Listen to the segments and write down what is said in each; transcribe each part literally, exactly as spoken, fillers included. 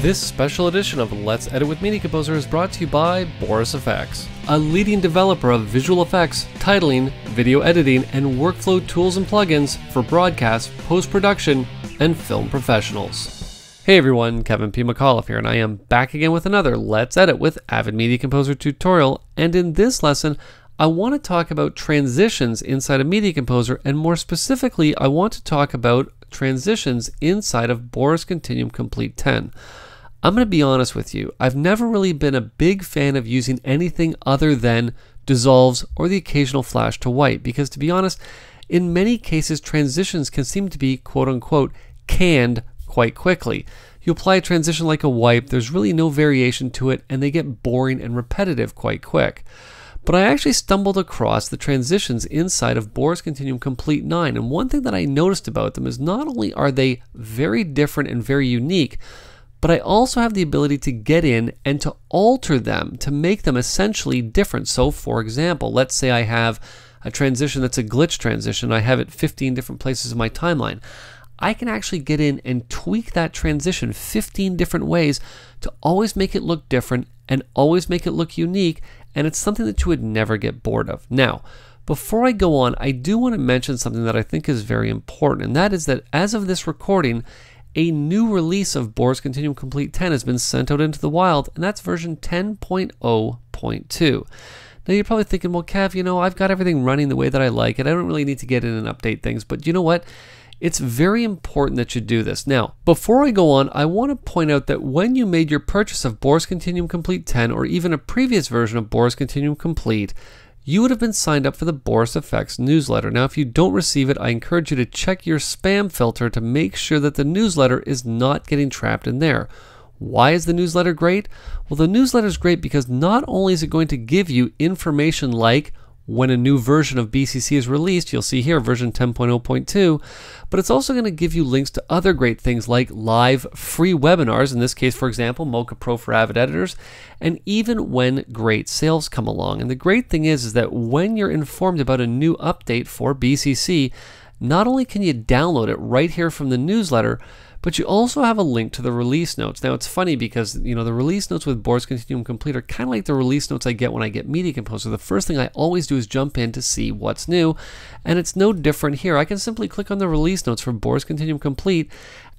This special edition of Let's Edit with Media Composer is brought to you by Boris F X, a leading developer of visual effects, titling, video editing, and workflow tools and plugins for broadcast, post-production, and film professionals. Hey everyone, Kevin P. McAuliffe here, and I am back again with another Let's Edit with Avid Media Composer tutorial, and in this lesson, I want to talk about transitions inside of Media Composer, and more specifically, I want to talk about transitions inside of Boris Continuum Complete ten. I'm going to be honest with you, I've never really been a big fan of using anything other than dissolves or the occasional flash to white, because to be honest, in many cases transitions can seem to be quote-unquote canned quite quickly. You apply a transition like a wipe, there's really no variation to it, and they get boring and repetitive quite quick. But I actually stumbled across the transitions inside of Boris Continuum Complete nine, and one thing that I noticed about them is not only are they very different and very unique, but I also have the ability to get in and to alter them to make them essentially different. So for example, let's say I have a transition that's a glitch transition. I have it fifteen different places in my timeline. I can actually get in and tweak that transition fifteen different ways to always make it look different and always make it look unique, and it's something that you would never get bored of. Now, before I go on, I do want to mention something that I think is very important, and that is that as of this recording, a new release of Boris Continuum Complete ten has been sent out into the wild, and that's version ten point oh point two. Now you're probably thinking, well, Kev, you know, I've got everything running the way that I like it. I don't really need to get in and update things, but you know what? It's very important that you do this. Now, before I go on, I want to point out that when you made your purchase of Boris Continuum Complete ten, or even a previous version of Boris Continuum Complete, you would have been signed up for the Boris F X newsletter. Now, if you don't receive it, I encourage you to check your spam filter to make sure that the newsletter is not getting trapped in there. Why is the newsletter great? Well, the newsletter is great because not only is it going to give you information like when a new version of B C C is released, you'll see here version ten point oh point two, but it's also going to give you links to other great things like live free webinars, in this case, for example, Mocha Pro for Avid editors, and even when great sales come along. And the great thing is, is that when you're informed about a new update for B C C, not only can you download it right here from the newsletter, but you also have a link to the release notes. Now, it's funny because, you know, the release notes with Boris Continuum Complete are kind of like the release notes I get when I get Media Composer. The first thing I always do is jump in to see what's new, and it's no different here. I can simply click on the release notes for Boris Continuum Complete,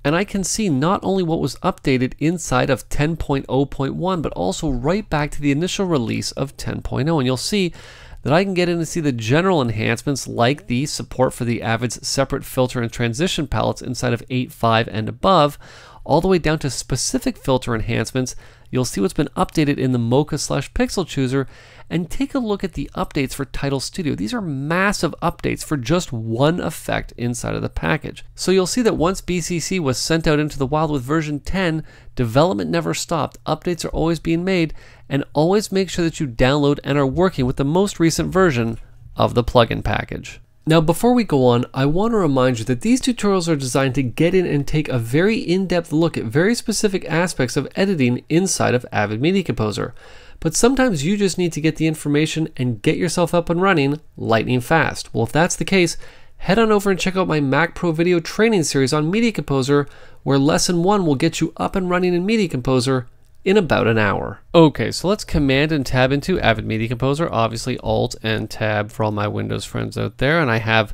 and I can see not only what was updated inside of ten point oh point one, but also right back to the initial release of ten point oh, and you'll see that I can get in and see the general enhancements like the support for the Avid's separate filter and transition palettes inside of eight point five and above, all the way down to specific filter enhancements. You'll see what's been updated in the Mocha slash Pixel Chooser, and take a look at the updates for Title Studio. These are massive updates for just one effect inside of the package. So you'll see that once B C C was sent out into the wild with version ten, development never stopped. Updates are always being made, and always make sure that you download and are working with the most recent version of the plugin package. Now, before we go on, I want to remind you that these tutorials are designed to get in and take a very in-depth look at very specific aspects of editing inside of Avid Media Composer. But sometimes you just need to get the information and get yourself up and running lightning fast. Well, if that's the case, head on over and check out my Mac Pro video training series on Media Composer, where lesson one will get you up and running in Media Composer in about an hour. Okay, so let's command and tab into Avid Media Composer, obviously alt and tab for all my Windows friends out there, and I have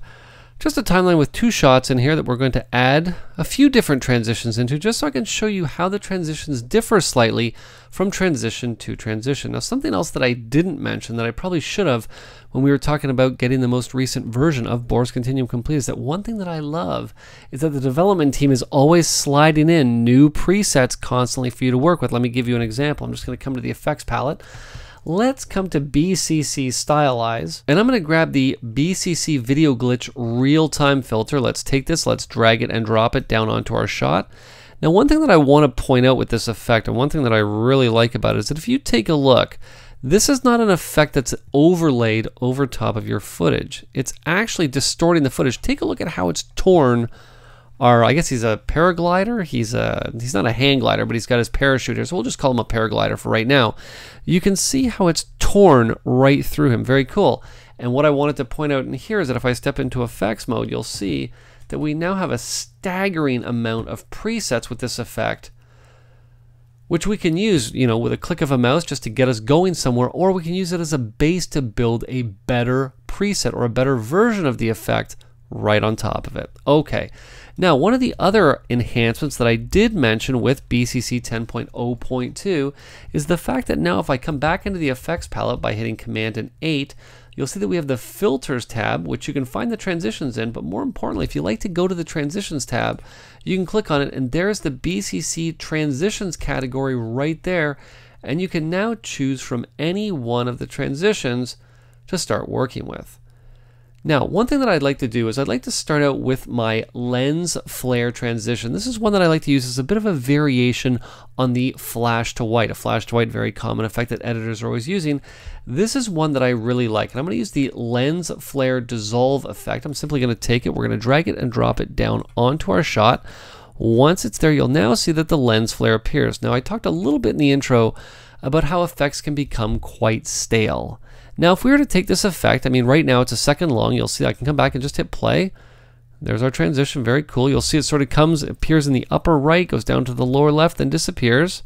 just a timeline with two shots in here that we're going to add a few different transitions into, just so I can show you how the transitions differ slightly from transition to transition. Now, something else that I didn't mention that I probably should have when we were talking about getting the most recent version of Boris Continuum Complete is that one thing that I love is that the development team is always sliding in new presets constantly for you to work with. Let me give you an example. I'm just going to come to the effects palette. Let's come to B C C Stylize, and I'm going to grab the B C C Video Glitch real-time filter. Let's take this, let's drag it and drop it down onto our shot. Now, one thing that I want to point out with this effect, and one thing that I really like about it, is that if you take a look, this is not an effect that's overlaid over top of your footage. It's actually distorting the footage. Take a look at how it's torn. Our, I guess he's a paraglider. He's a he's not a hang glider, but he's got his parachute here, so we'll just call him a paraglider for right now. You can see how it's torn right through him. Very cool. And what I wanted to point out in here is that if I step into effects mode, you'll see that we now have a staggering amount of presets with this effect which we can use, you know, with a click of a mouse just to get us going somewhere, or we can use it as a base to build a better preset or a better version of the effect right on top of it. Okay, now one of the other enhancements that I did mention with B C C ten point oh point two is the fact that now if I come back into the effects palette by hitting Command and eight, you'll see that we have the Filters tab, which you can find the transitions in, but more importantly, if you like to go to the Transitions tab, you can click on it, and there's the B C C Transitions category right there, and you can now choose from any one of the transitions to start working with. Now, one thing that I'd like to do is I'd like to start out with my lens flare transition. This is one that I like to use as a bit of a variation on the flash to white, a flash to white, very common effect that editors are always using. This is one that I really like, and I'm gonna use the lens flare dissolve effect. I'm simply gonna take it, we're gonna drag it and drop it down onto our shot. Once it's there, you'll now see that the lens flare appears. Now, I talked a little bit in the intro about how effects can become quite stale. Now, if we were to take this effect, I mean, right now it's a second long. You'll see I can come back and just hit play. There's our transition. Very cool. You'll see it sort of comes, appears in the upper right, goes down to the lower left, then disappears.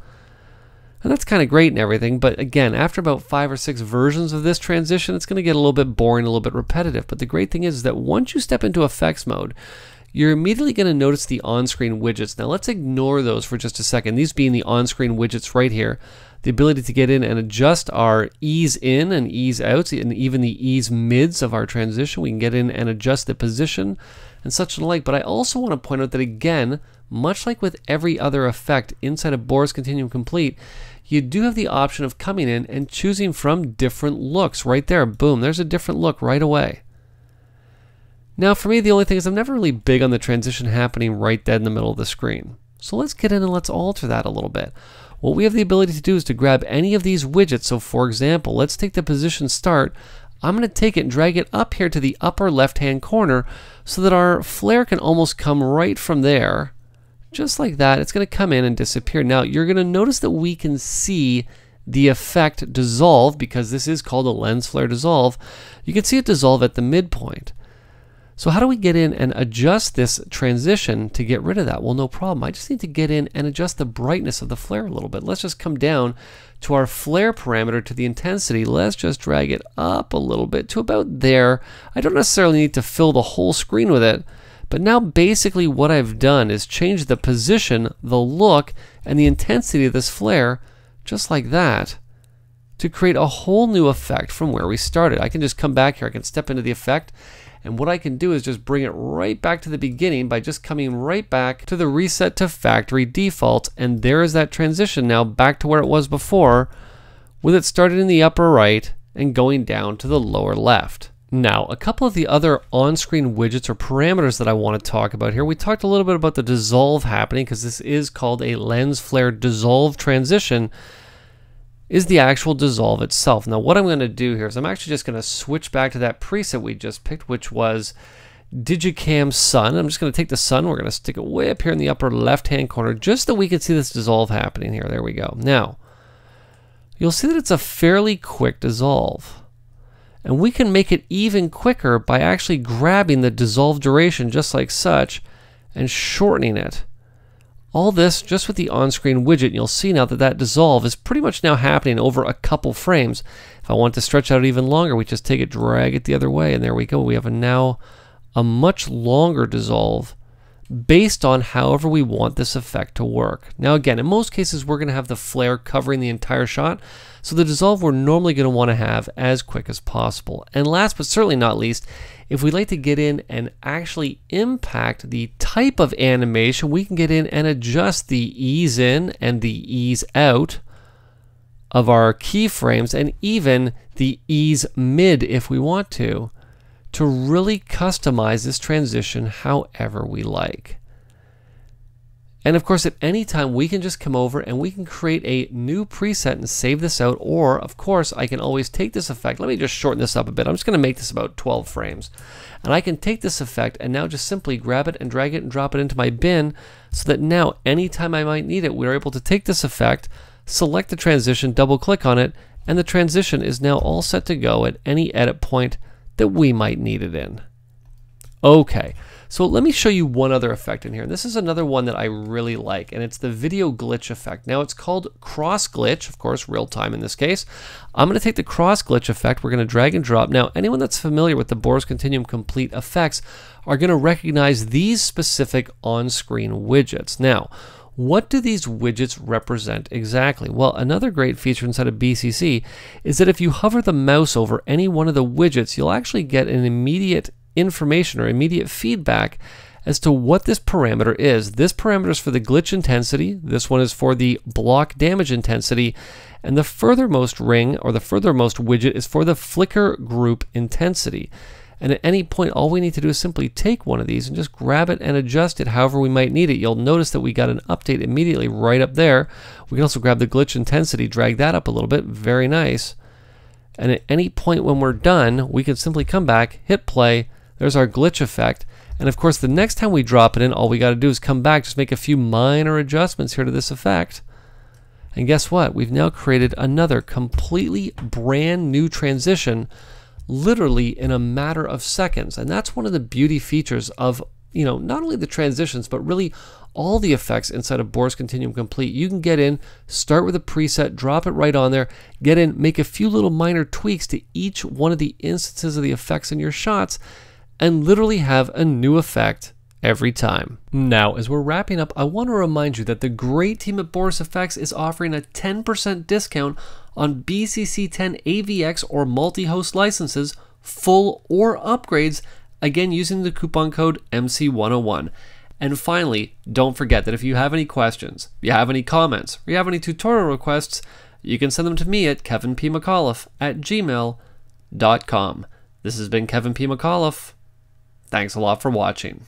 And that's kind of great and everything. But again, after about five or six versions of this transition, it's going to get a little bit boring, a little bit repetitive. But the great thing is that once you step into effects mode, you're immediately going to notice the on-screen widgets. Now, let's ignore those for just a second. These being the on-screen widgets right here. The ability to get in and adjust our ease in and ease outs, and even the ease mids of our transition. We can get in and adjust the position and such and like. But I also want to point out that, again, much like with every other effect inside of Boris Continuum Complete, you do have the option of coming in and choosing from different looks right there. Boom, there's a different look right away. Now, for me, the only thing is I'm never really big on the transition happening right dead in the middle of the screen. So let's get in and let's alter that a little bit. What we have the ability to do is to grab any of these widgets. So for example, let's take the position start. I'm going to take it and drag it up here to the upper left-hand corner so that our flare can almost come right from there. Just like that, it's going to come in and disappear. Now, you're going to notice that we can see the effect dissolve because this is called a lens flare dissolve. You can see it dissolve at the midpoint. So how do we get in and adjust this transition to get rid of that? Well, no problem. I just need to get in and adjust the brightness of the flare a little bit. Let's just come down to our flare parameter, to the intensity. Let's just drag it up a little bit to about there. I don't necessarily need to fill the whole screen with it, but now basically what I've done is change the position, the look, and the intensity of this flare, just like that, to create a whole new effect from where we started. I can just come back here, I can step into the effect, and what I can do is just bring it right back to the beginning by just coming right back to the reset to factory default. And there is that transition now back to where it was before, with it started in the upper right and going down to the lower left. Now, a couple of the other on-screen widgets or parameters that I want to talk about here. We talked a little bit about the dissolve happening because this is called a lens flare dissolve transition. Is the actual dissolve itself. Now what I'm going to do here is I'm actually just going to switch back to that preset we just picked, which was Digicam Sun. I'm just going to take the sun, we're going to stick it way up here in the upper left hand corner just so we can see this dissolve happening here. There we go. Now you'll see that it's a fairly quick dissolve, and we can make it even quicker by actually grabbing the dissolve duration just like such and shortening it. All this just with the on-screen widget. You'll see now that that dissolve is pretty much now happening over a couple frames. If I want to stretch out even longer, we just take it, drag it the other way, and there we go. We have a now a much longer dissolve based on however we want this effect to work. Now again, in most cases, we're going to have the flare covering the entire shot, so the dissolve we're normally going to want to have as quick as possible. And last but certainly not least, if we'd like to get in and actually impact the type of animation, we can get in and adjust the ease in and the ease out of our keyframes, and even the ease mid if we want to, to really customize this transition however we like. And of course, at any time, we can just come over and we can create a new preset and save this out. Or, of course, I can always take this effect. Let me just shorten this up a bit. I'm just going to make this about twelve frames. And I can take this effect and now just simply grab it and drag it and drop it into my bin so that now, anytime I might need it, we're able to take this effect, select the transition, double-click on it, and the transition is now all set to go at any edit point that we might need it in. Okay. So let me show you one other effect in here. This is another one that I really like, and it's the video glitch effect. Now it's called cross glitch, of course, real time in this case. I'm going to take the cross glitch effect. We're going to drag and drop. Now anyone that's familiar with the Boris Continuum Complete effects are going to recognize these specific on-screen widgets. Now, what do these widgets represent exactly? Well, another great feature inside of B C C is that if you hover the mouse over any one of the widgets, you'll actually get an immediate information or immediate feedback as to what this parameter is. This parameter is for the glitch intensity, this one is for the block damage intensity, and the furthermost ring or the furthermost widget is for the flicker group intensity. And at any point, all we need to do is simply take one of these and just grab it and adjust it however we might need it. You'll notice that we got an update immediately right up there. We can also grab the glitch intensity, drag that up a little bit, very nice. And at any point when we're done, we can simply come back, hit play, there's our glitch effect. And of course, the next time we drop it in, all we got to do is come back, just make a few minor adjustments here to this effect. And guess what? We've now created another completely brand new transition literally in a matter of seconds. And that's one of the beauty features of, you know, not only the transitions, but really all the effects inside of Boris Continuum Complete. You can get in, start with a preset, drop it right on there, get in, make a few little minor tweaks to each one of the instances of the effects in your shots, and literally have a new effect every time. Now, as we're wrapping up, I want to remind you that the great team at Boris F X is offering a ten percent discount on B C C ten A V X or multi-host licenses, full or upgrades, again using the coupon code M C one oh one. And finally, don't forget that if you have any questions, you have any comments, or you have any tutorial requests, you can send them to me at kevinpmcauliffe at gmail dot com. This has been Kevin P. McAuliffe. Thanks a lot for watching.